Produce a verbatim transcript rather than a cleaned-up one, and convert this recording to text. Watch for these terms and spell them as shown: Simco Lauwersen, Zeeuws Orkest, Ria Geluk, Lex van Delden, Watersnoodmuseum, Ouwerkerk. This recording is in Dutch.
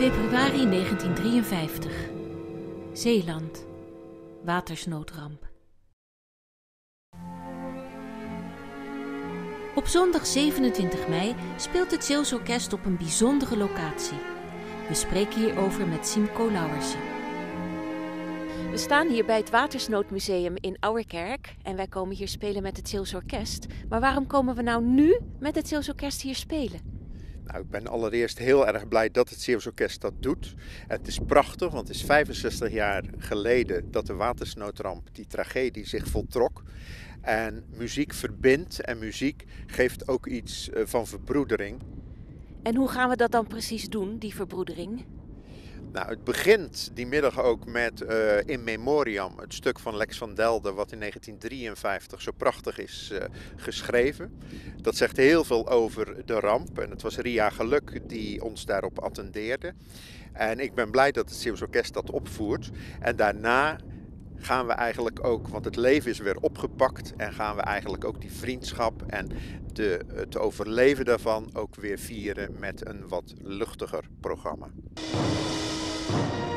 februari negentien drieënvijftig. Zeeland. Watersnoodramp. Op zondag zevenentwintig mei speelt het Zeeuws Orkest op een bijzondere locatie. We spreken hierover met Simco Lauwersen. We staan hier bij het Watersnoodmuseum in Ouwerkerk en wij komen hier spelen met het Zeeuws Orkest. Maar waarom komen we nou nu met het Zeeuws Orkest hier spelen? Nou, ik ben allereerst heel erg blij dat het Zeeuws Orkest dat doet. Het is prachtig, want het is vijfenzestig jaar geleden dat de watersnoodramp, die tragedie, zich voltrok. En muziek verbindt en muziek geeft ook iets van verbroedering. En hoe gaan we dat dan precies doen, die verbroedering? Nou, het begint die middag ook met uh, In Memoriam, het stuk van Lex van Delden, wat in negentien drieënvijftig zo prachtig is uh, geschreven. Dat zegt heel veel over de ramp en het was Ria Geluk die ons daarop attendeerde. En ik ben blij dat het Zeeuws Orkest dat opvoert. En daarna gaan we eigenlijk ook, want het leven is weer opgepakt, en gaan we eigenlijk ook die vriendschap en de, het overleven daarvan ook weer vieren met een wat luchtiger programma. Thank you.